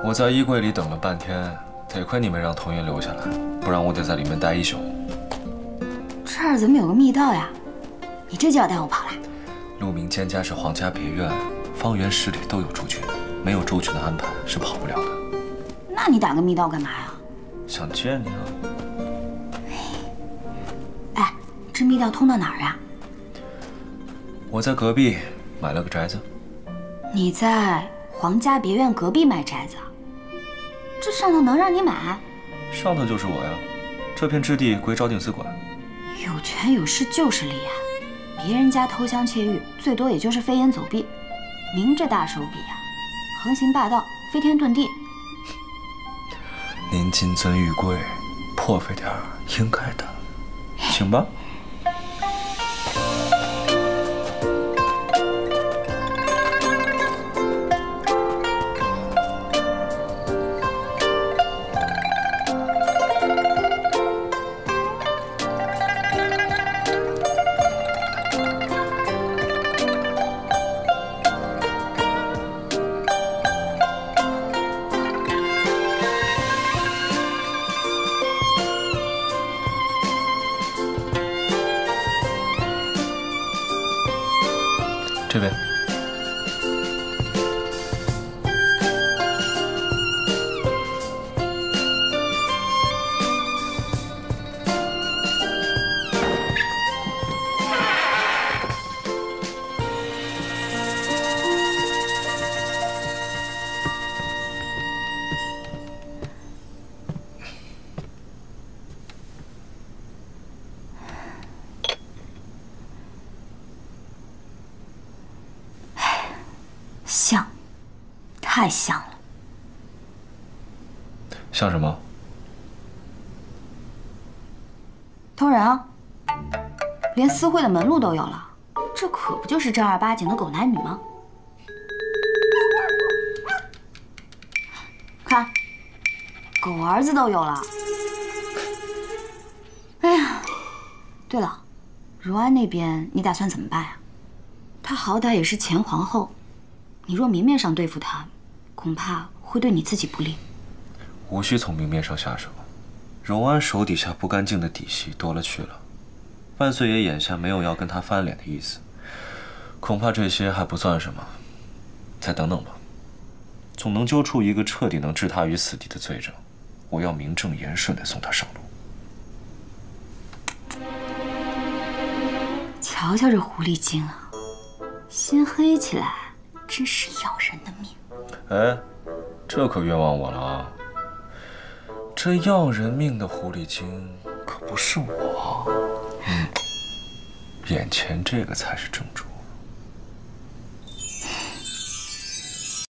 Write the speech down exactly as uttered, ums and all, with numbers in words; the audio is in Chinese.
我在衣柜里等了半天，得亏你没让童云留下来，不然我得在里面待一宿。这儿怎么有个密道呀？你这就要带我跑了？陆明坚家是皇家别院，方圆十里都有朱军，没有周全的安排是跑不了的。那你打个密道干嘛呀？想见你啊。 这密道通到哪儿啊？我在隔壁买了个宅子。你在皇家别院隔壁买宅子？这上头能让你买？上头就是我呀，这片置地归昭定司管。有权有势就是厉害，别人家偷香窃玉，最多也就是飞檐走壁。您这大手笔呀、啊，横行霸道，飞天遁地。您金尊玉贵，破费点儿应该的，请吧。 这位，像，太像了。像什么？偷人啊！连私会的门路都有了，这可不就是正儿八经的狗男女吗？看，狗儿子都有了。哎呀，对了，如安那边你打算怎么办呀？她好歹也是前皇后。 你若明面上对付他，恐怕会对你自己不利。无需从明面上下手，荣安手底下不干净的底细多了去了。万岁爷眼下没有要跟他翻脸的意思，恐怕这些还不算什么，再等等吧，总能揪出一个彻底能置他于死地的罪证。我要名正言顺地送他上路。瞧瞧这狐狸精啊，心黑起来。 真是要人的命！哎，这可冤枉我了啊！这要人命的狐狸精可不是我，嗯，眼前这个才是正主。